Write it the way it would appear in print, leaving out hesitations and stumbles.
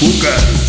Bukan.